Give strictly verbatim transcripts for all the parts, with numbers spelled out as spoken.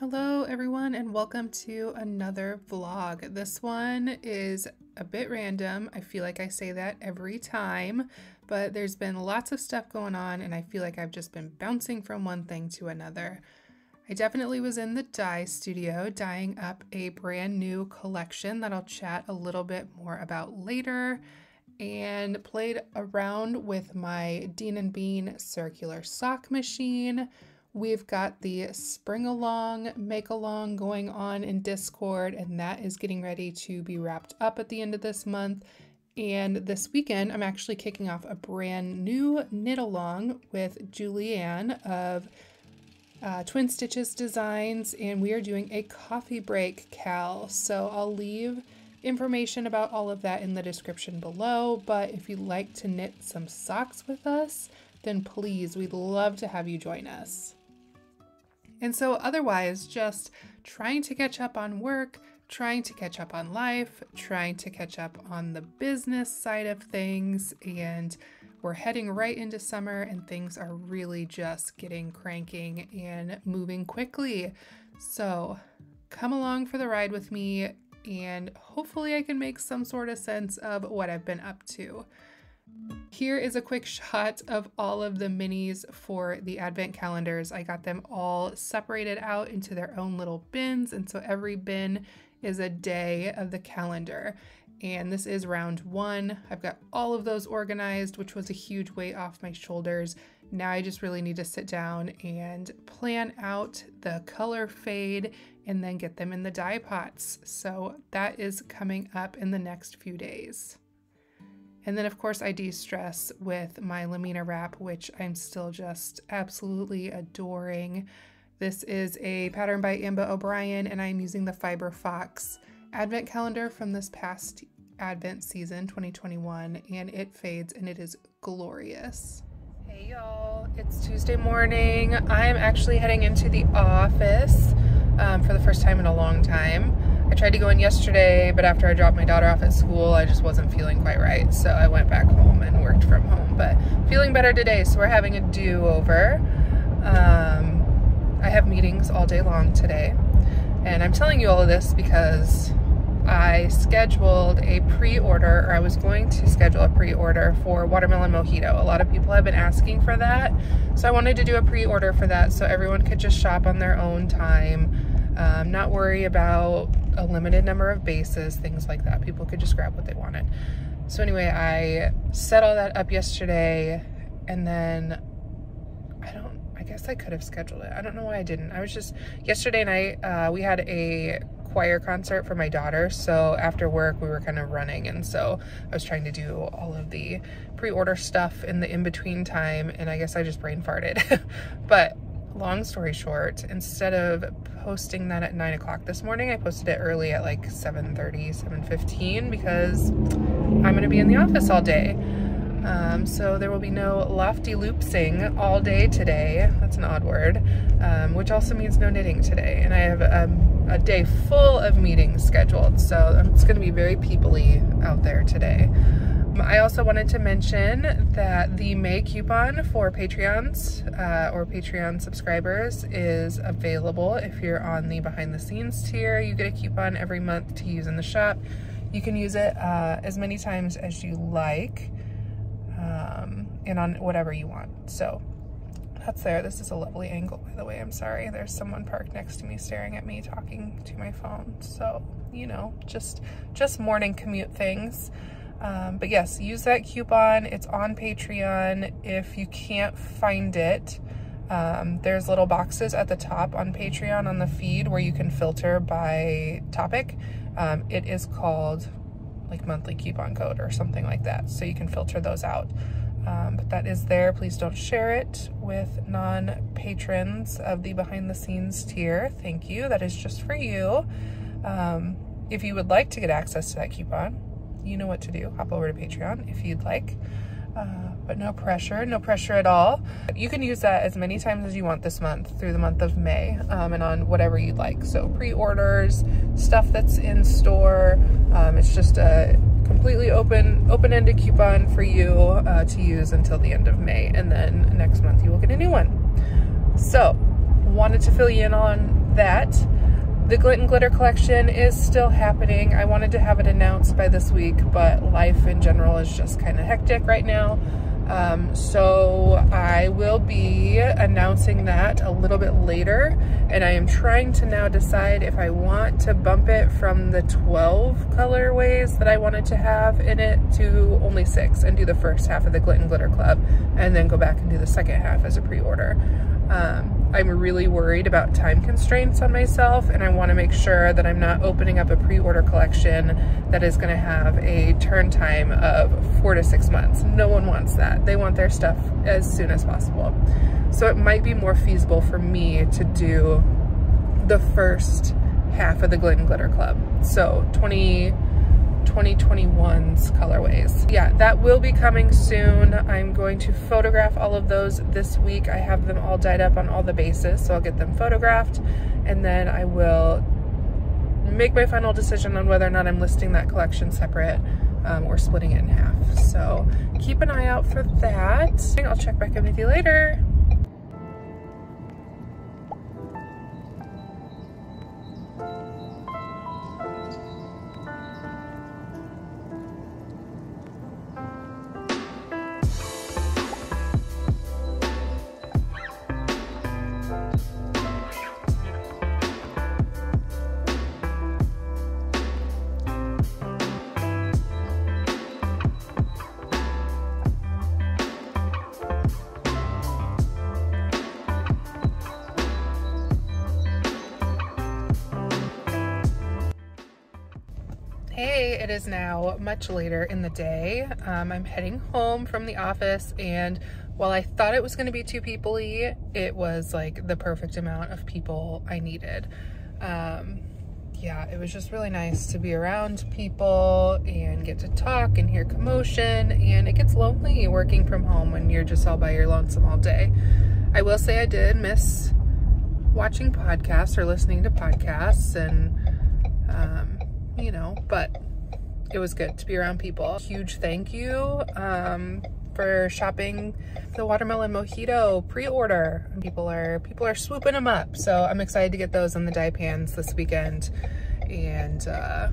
Hello everyone and welcome to another vlog. This one is a bit random. I feel like I say that every time, but there's been lots of stuff going on and I feel like I've just been bouncing from one thing to another. I definitely was in the dye studio dyeing up a brand new collection that I'll chat a little bit more about later, and played around with my Dean and Bean circular sock machine. We've got the spring along, make along going on in Discord, and that is getting ready to be wrapped up at the end of this month. And this weekend, I'm actually kicking off a brand new knit along with Julianne of uh, Twin Stitches Designs, and we are doing a Coffee Break K A L. So I'll leave information about all of that in the description below, but if you'd like to knit some socks with us, then please, we'd love to have you join us. And so otherwise, just trying to catch up on work, trying to catch up on life, trying to catch up on the business side of things, and we're heading right into summer and things are really just getting cranking and moving quickly. So come along for the ride with me, and hopefully I can make some sort of sense of what I've been up to. Here is a quick shot of all of the minis for the advent calendars. I got them all separated out into their own little bins, and so every bin is a day of the calendar. And this is round one. I've got all of those organized, which was a huge weight off my shoulders. Now I just really need to sit down and plan out the color fade and then get them in the dye pots. So that is coming up in the next few days. And then of course I de-stress with my Lamina wrap, which I'm still just absolutely adoring. This is a pattern by Amba O'Brien, and I'm using the Fiber Fox advent calendar from this past advent season, twenty twenty-one, and it fades and it is glorious. Hey y'all, it's Tuesday morning. I'm actually heading into the office um, for the first time in a long time. I tried to go in yesterday, but after I dropped my daughter off at school, I just wasn't feeling quite right. So I went back home and worked from home, but feeling better today. So we're having a do-over. Um, I have meetings all day long today. And I'm telling you all of this because I scheduled a pre-order, or I was going to schedule a pre-order for Watermelon Mojito. A lot of people have been asking for that. So I wanted to do a pre-order for that so everyone could just shop on their own time, um, not worry about a limited number of bases, things like that. People could just grab what they wanted. So anyway, I set all that up yesterday, and then I don't, I guess I could have scheduled it. I don't know why I didn't. I was just, yesterday night, uh, we had a choir concert for my daughter. So after work, we were kind of running. And so I was trying to do all of the pre-order stuff in the in-between time. And I guess I just brain farted, but long story short, instead of posting that at nine o'clock this morning, I posted it early at like seven thirty, seven fifteen, because I'm going to be in the office all day. Um, so there will be no lofty loopsing all day today. That's an odd word, um, which also means no knitting today. And I have um, a day full of meetings scheduled, so it's going to be very people-y out there today. I also wanted to mention that the May coupon for Patreons uh, or Patreon subscribers is available. If you're on the behind the scenes tier, you get a coupon every month to use in the shop. You can use it uh, as many times as you like, um, and on whatever you want. So that's there. This is a lovely angle, by the way. I'm sorry. There's someone parked next to me staring at me talking to my phone. So, you know, just, just morning commute things. Um, but yes, use that coupon. It's on Patreon. If you can't find it, um, there's little boxes at the top on Patreon on the feed where you can filter by topic. Um, it is called like monthly coupon code or something like that. So you can filter those out. Um, but that is there. Please don't share it with non-patrons of the behind the scenes tier. Thank you. That is just for you. Um, if you would like to get access to that coupon, you know what to do. Hop over to Patreon if you'd like, uh, but no pressure, no pressure at all. You can use that as many times as you want this month through the month of May, um, and on whatever you'd like. So pre-orders, stuff that's in store. Um, it's just a completely open, open-ended coupon for you uh, to use until the end of May. And then next month you will get a new one. So wanted to fill you in on that. The Glint and Glitter collection is still happening. I wanted to have it announced by this week, but life in general is just kind of hectic right now. Um, so I will be announcing that a little bit later, and I am trying to now decide if I want to bump it from the twelve colorways that I wanted to have in it to only six and do the first half of the Glint and Glitter Club and then go back and do the second half as a pre-order. Um, I'm really worried about time constraints on myself, and I want to make sure that I'm not opening up a pre-order collection that is going to have a turn time of four to six months. No one wants that. They want their stuff as soon as possible. So it might be more feasible for me to do the first half of the Glint and Glitter Club. So twenty twenty-one's colorways. Yeah, that will be coming soon. I'm going to photograph all of those this week. I have them all dyed up on all the bases, so I'll get them photographed, and then I will make my final decision on whether or not I'm listing that collection separate um, or splitting it in half. So keep an eye out for that. I'll check back in with you later. Hey, it is now much later in the day. Um, I'm heading home from the office, and while I thought it was gonna be too people-y, it was like the perfect amount of people I needed. Um, yeah, it was just really nice to be around people and get to talk and hear commotion, and it gets lonely working from home when you're just all by your lonesome all day. I will say I did miss watching podcasts or listening to podcasts, and um, you know, but it was good to be around people. Huge thank you um, for shopping the watermelon mojito pre-order. People are people are swooping them up, so I'm excited to get those on the dye pans this weekend. And uh,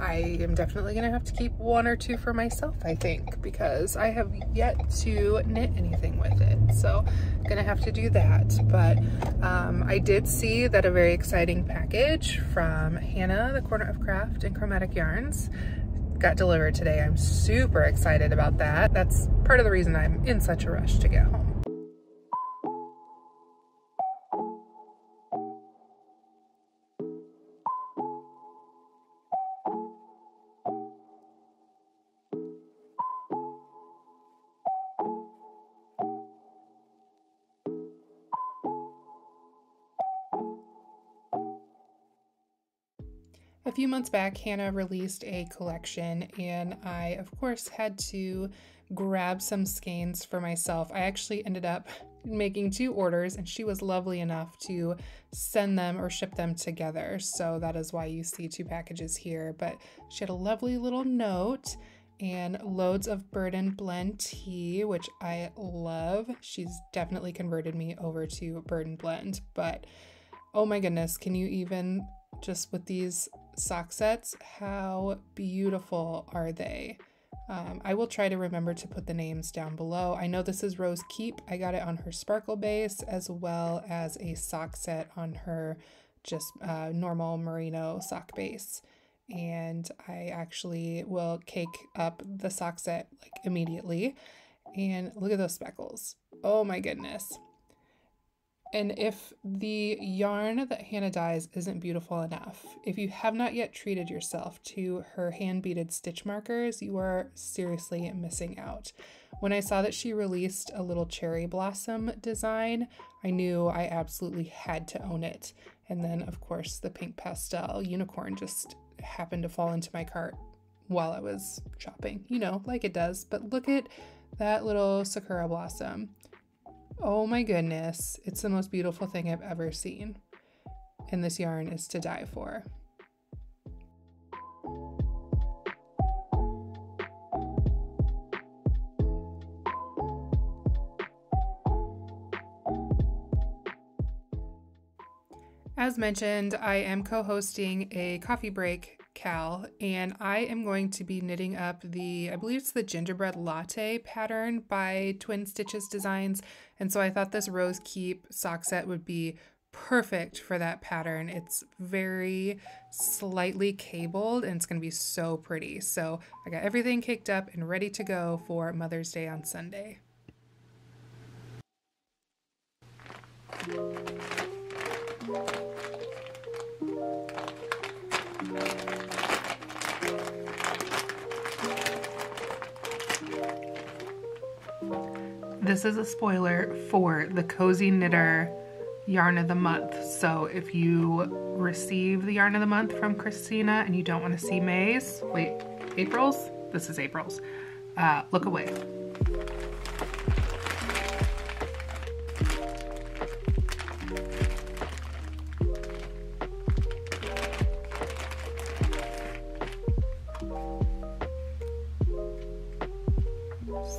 I am definitely gonna have to keep one or two for myself, I think, because I have yet to knit anything with it. So I'm gonna have to do that. But um, I did see that a very exciting package from Hannah, the Corner of Craft and Chromatic Yarns, got delivered today. I'm super excited about that. That's part of the reason I'm in such a rush to get home. A few months back, Hannah released a collection, and I, of course, had to grab some skeins for myself. I actually ended up making two orders, and she was lovely enough to send them or ship them together. So that is why you see two packages here. But she had a lovely little note and loads of Bird and Blend tea, which I love. She's definitely converted me over to Bird and Blend, but oh my goodness, can you even, just with these sock sets, how beautiful are they? Um, I will try to remember to put the names down below. I know this is Rose Keep. I got it on her sparkle base as well as a sock set on her just uh, normal merino sock base. And I actually will cake up the sock set like immediately. And look at those speckles. Oh my goodness. And if the yarn that Hannah dyes isn't beautiful enough, if you have not yet treated yourself to her hand-beaded stitch markers, you are seriously missing out. When I saw that she released a little cherry blossom design, I knew I absolutely had to own it. And then, of course, the pink pastel unicorn just happened to fall into my cart while I was shopping, you know, like it does. But look at that little sakura blossom. Oh my goodness, it's the most beautiful thing I've ever seen. And this yarn is to die for. As mentioned, I am co-hosting a Coffee Break K A L, and I am going to be knitting up the, I believe it's the Gingerbread Latte pattern by Twin Stitches Designs. And so I thought this Rose Keep sock set would be perfect for that pattern. It's very slightly cabled and it's going to be so pretty. So I got everything caked up and ready to go for Mother's Day on Sunday. This is a spoiler for the Cozy Knitter Yarn of the Month. So if you receive the Yarn of the Month from Christina and you don't want to see May's, wait, April's? This is April's. Uh, look away.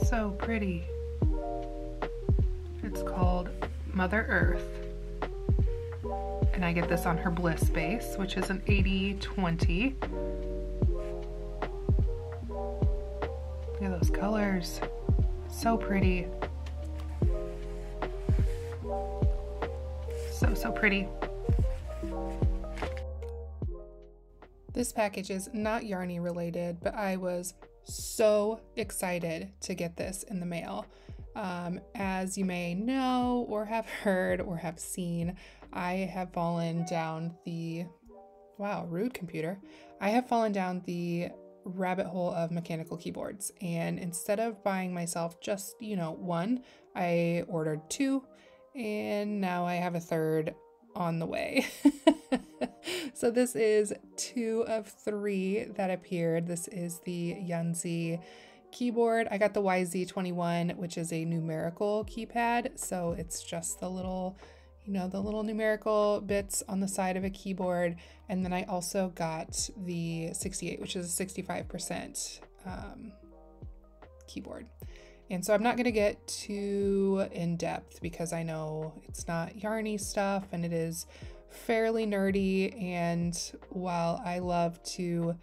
So pretty. It's called Mother Earth. And I get this on her Bliss base, which is an eighty twenty. Look at those colors. So pretty. So, so pretty. This package is not yarny related, but I was so excited to get this in the mail. Um, as you may know or have heard or have seen, I have fallen down the, wow, rude computer. I have fallen down the rabbit hole of mechanical keyboards. And instead of buying myself just, you know, one, I ordered two, and now I have a third on the way. So this is two of three that appeared. This is the Yunzi keyboard. I got the Y Z twenty-one, which is a numerical keypad. So it's just the little, you know, the little numerical bits on the side of a keyboard. And then I also got the sixty-eight, which is a sixty-five percent um, keyboard. And so I'm not going to get too in depth because I know it's not yarny stuff and it is fairly nerdy. And while I love to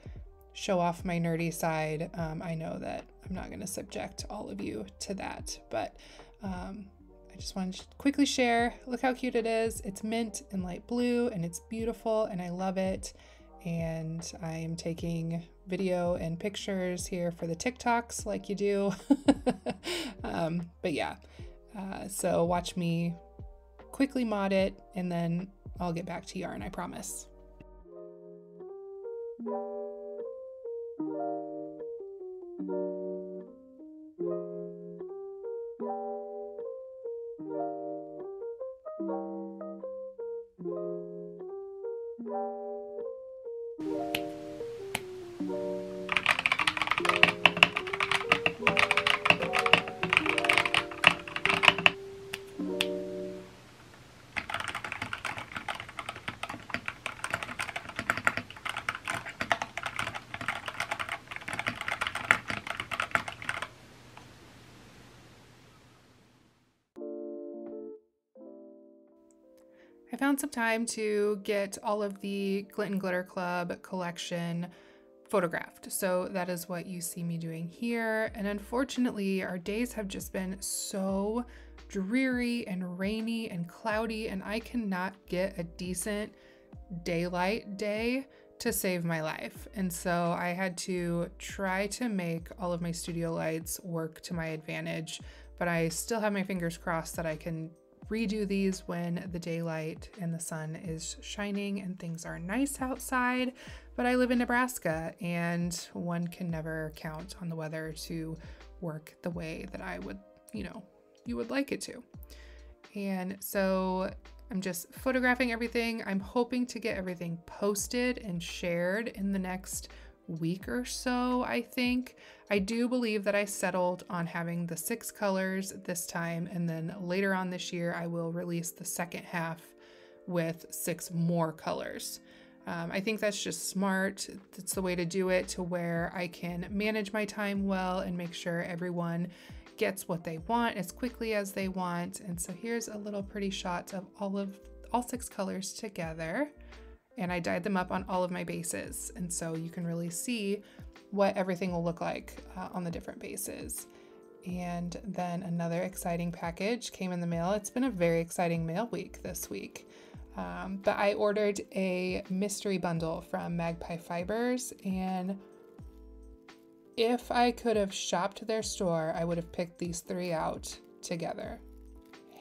show off my nerdy side, um, I know that I'm not going to subject all of you to that, but um, I just wanted to quickly share. Look how cute it is. It's mint and light blue and it's beautiful and I love it. And I am taking video and pictures here for the TikToks like you do. um, but yeah, uh, so watch me quickly mod it and then I'll get back to yarn, I promise. Found some time to get all of the Glint and Glitter Club collection photographed. So that is what you see me doing here. And unfortunately, our days have just been so dreary and rainy and cloudy, and I cannot get a decent daylight day to save my life. And so I had to try to make all of my studio lights work to my advantage, but I still have my fingers crossed that I can redo these when the daylight and the sun is shining and things are nice outside. But I live in Nebraska and one can never count on the weather to work the way that I would, you know, you would like it to. And so I'm just photographing everything. I'm hoping to get everything posted and shared in the next week or so, I think. I do believe that I settled on having the six colors this time, and then later on this year I will release the second half with six more colors. Um, I think that's just smart. That's the way to do it, to where I can manage my time well and make sure everyone gets what they want as quickly as they want. And so here's a little pretty shot of all of all six colors together, and I dyed them up on all of my bases. And so you can really see what everything will look like uh, on the different bases. And then another exciting package came in the mail. It's been a very exciting mail week this week. Um, but I ordered a mystery bundle from Magpie Fibers, and if I could have shopped their store, I would have picked these three out together.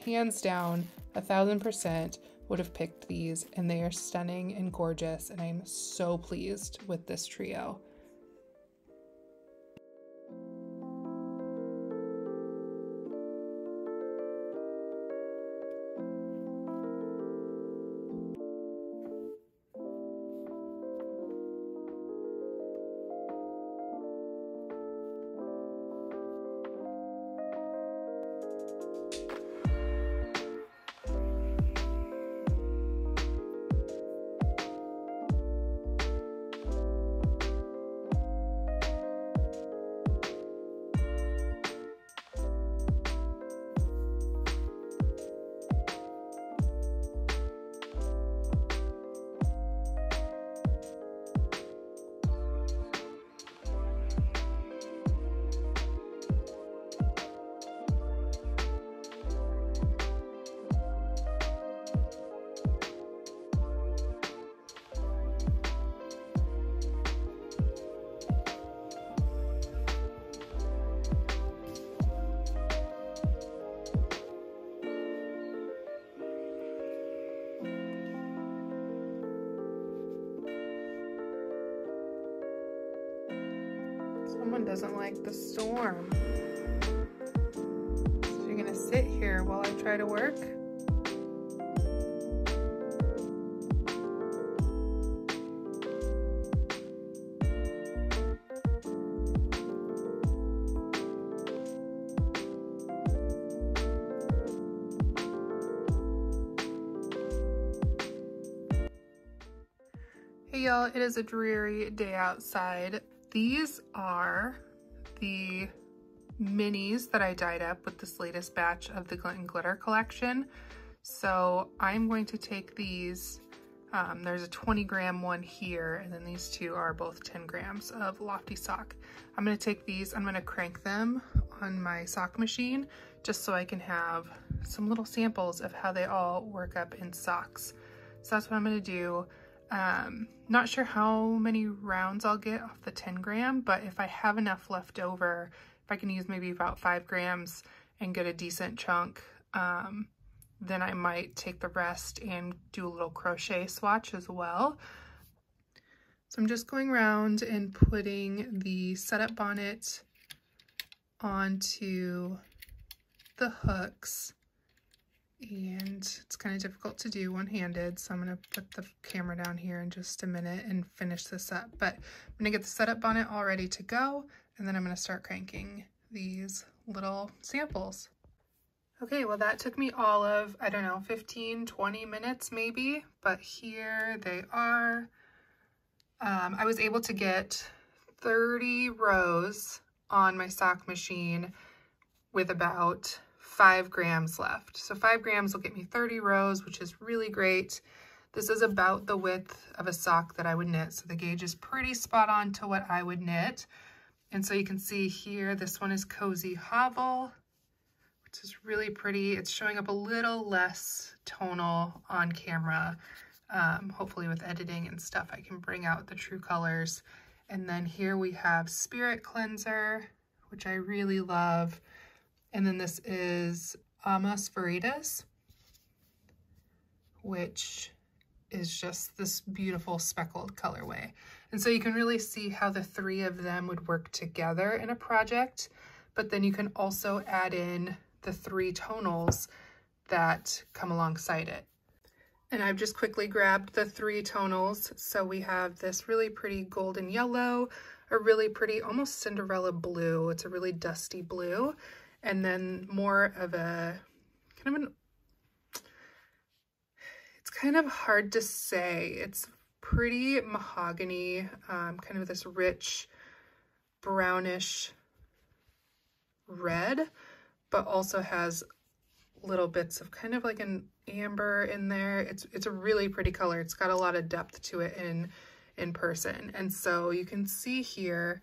Hands down, a thousand percent would have picked these, and they are stunning and gorgeous, and I'm so pleased with this trio. Someone doesn't like the storm. So you're gonna sit here while I try to work? Hey y'all, it is a dreary day outside. These are the minis that I dyed up with this latest batch of the Glint and Glitter collection. So I'm going to take these, um, there's a twenty gram one here, and then these two are both ten grams of Lofty Sock. I'm gonna take these, I'm gonna crank them on my sock machine just so I can have some little samples of how they all work up in socks. So that's what I'm gonna do. Um, not sure how many rounds I'll get off the ten gram, but if I have enough left over, if I can use maybe about five grams and get a decent chunk, um, then I might take the rest and do a little crochet swatch as well. So I'm just going around and putting the setup bonnet onto the hooks. And it's kind of difficult to do one-handed, so I'm going to put the camera down here in just a minute and finish this up. But I'm going to get the setup bonnet all ready to go, and then I'm going to start cranking these little samples. Okay, well that took me all of, I don't know, fifteen, twenty minutes maybe, but here they are. Um, I was able to get thirty rows on my sock machine with about five grams left. So five grams will get me thirty rows, which is really great. This is about the width of a sock that I would knit. So the gauge is pretty spot on to what I would knit. And so you can see here, this one is Cozy Hovel, which is really pretty. It's showing up a little less tonal on camera. Um, hopefully with editing and stuff, I can bring out the true colors. And then here we have Spirit Cleanser, which I really love. And then this is Amas Veritas, which is just this beautiful speckled colorway. And so you can really see how the three of them would work together in a project, but then you can also add in the three tonals that come alongside it. And I've just quickly grabbed the three tonals. So we have this really pretty golden yellow, a really pretty almost Cinderella blue. It's a really dusty blue. And then more of a kind of an, it's kind of hard to say. It's pretty mahogany, um, kind of this rich brownish red, but also has little bits of kind of like an amber in there. It's it's a really pretty color. It's got a lot of depth to it in in person. And so you can see here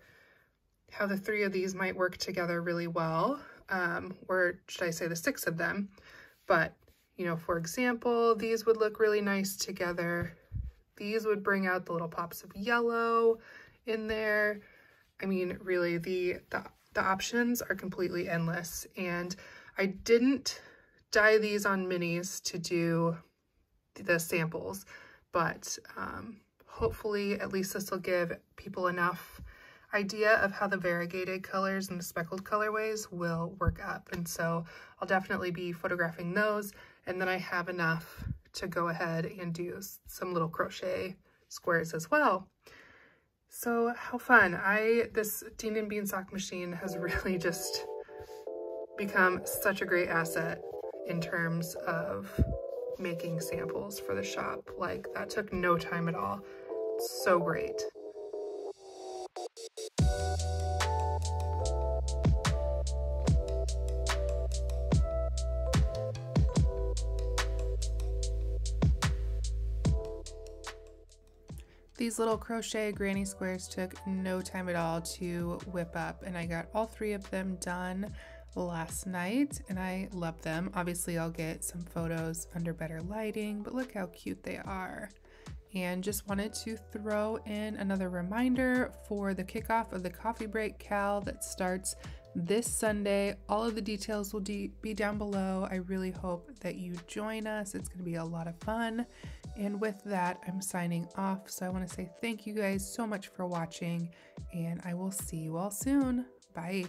how the three of these might work together really well, um, or should I say the six of them. But, you know, for example, these would look really nice together. These would bring out the little pops of yellow in there. I mean, really, the, the, the options are completely endless. And I didn't dye these on minis to do the samples, but um, hopefully at least this will give people enough idea of how the variegated colors and the speckled colorways will work up. And so I'll definitely be photographing those, and then I have enough to go ahead and do some little crochet squares as well. So how fun. I this Dean and Bean sock machine has really just become such a great asset in terms of making samples for the shop. Like, that took no time at all. So great. These little crochet granny squares took no time at all to whip up, and I got all three of them done last night, and I love them. Obviously, I'll get some photos under better lighting, but look how cute they are. And just wanted to throw in another reminder for the kickoff of the Coffee Break K A L that starts this Sunday. All of the details will de be down below. I really hope that you join us. It's going to be a lot of fun. And with that, I'm signing off. So I want to say thank you guys so much for watching, and I will see you all soon. Bye.